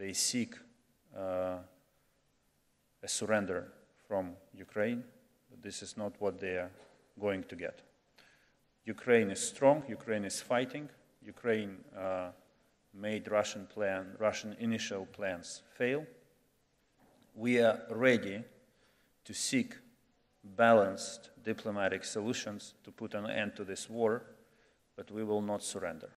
they seek a surrender from Ukraine, but this is not what they are going to get. Ukraine is strong, Ukraine is fighting, Ukraine made Russian initial plans fail. We are ready to seek balanced diplomatic solutions to put an end to this war, but we will not surrender.